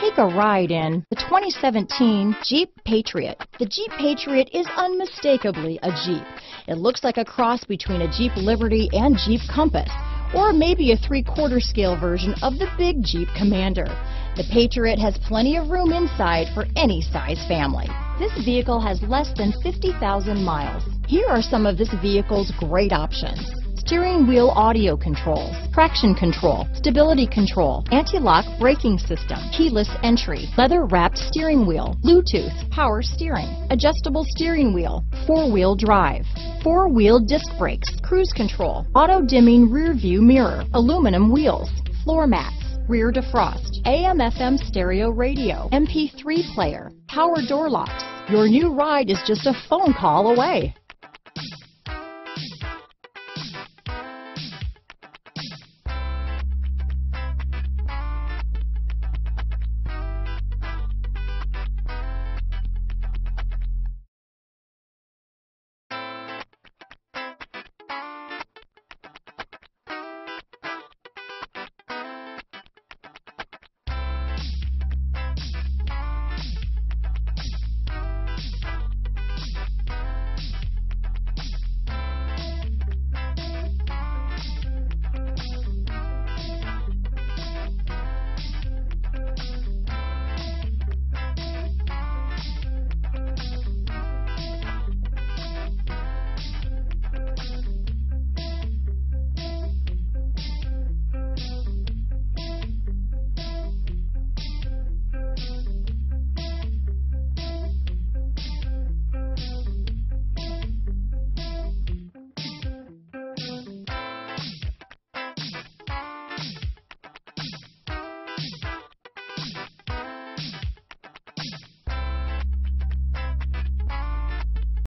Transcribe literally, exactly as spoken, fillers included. Take a ride in the twenty seventeen Jeep Patriot. The Jeep Patriot is unmistakably a Jeep. It looks like a cross between a Jeep Liberty and Jeep Compass, or maybe a three-quarter scale version of the big Jeep Commander. The Patriot has plenty of room inside for any size family. This vehicle has less than fifty thousand miles. Here are some of this vehicle's great options: steering wheel audio controls, traction control, stability control, anti-lock braking system, keyless entry, leather-wrapped steering wheel, Bluetooth, power steering, adjustable steering wheel, four-wheel drive, four-wheel disc brakes, cruise control, auto-dimming rear-view mirror, aluminum wheels, floor mats, rear defrost, A M F M stereo radio, M P three player, power door locks. Your new ride is just a phone call away.